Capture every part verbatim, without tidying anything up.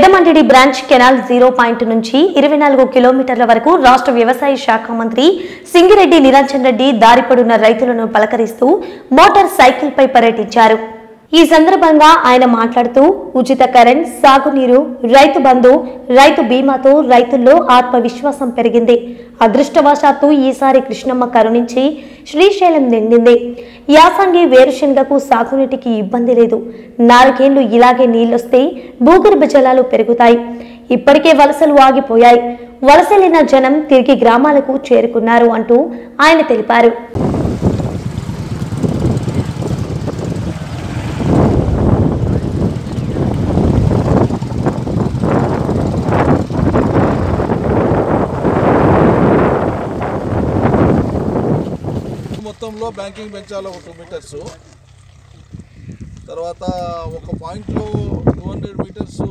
Peddamandadi branch canal zero point nunchi twenty-four కిలోమీటర్ల వరకు రాష్ట్ర వ్యవసాయ శాఖ మంత్రి సింగిరెడ్డి నిరంజన్ రెడ్డి దారిపడున్న రైతులను పలకరిస్తూ మోటార్ సైకిల్ పై పర్యటించారు. ఈ సందర్భంగా ఆయన మాట్లాడుతూ ఉచిత కరెంట్, సాగునీరు, రైతు బంధు, రైతు బీమాతో రైతుల్లో ఆత్మవిశ్వాసం పెరిగింది. అదృష్టవశాత్తు ఈసారి కృష్ణమ్మ కరుణించి శ్రీశైలం నిండింది. యాసంగి వేరుశనగకు సాగునీటికి ఇబ్బంది లేదు. నాలుగేళ్లు ఇలాగే నీళ్లొస్తే భూగర్భ జలాలు పెరుగుతాయి. ఇప్పటికే వలసలు ఆగిపోయాయి. వలసలైన జనం తిరిగి గ్రామాలకు చేరుకున్నారు అంటూ ఆయన తెలిపారు. మొత్తంలో బ్యాంకింగ్ పెంచాలో ఒక టూ మీటర్స్, తర్వాత ఒక పాయింట్లో టూ హండ్రెడ్ మీటర్స్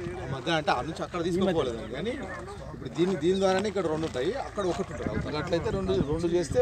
మధ్య అంటే ఆ నుంచి అక్కడ తీసుకోపోలేదు. కానీ ఇప్పుడు దీని దీని ద్వారానే ఇక్కడ రెండు ఉంటాయి, అక్కడ ఒకటి ఉంటుంది. అట్లయితే రెండు రెండు చేస్తే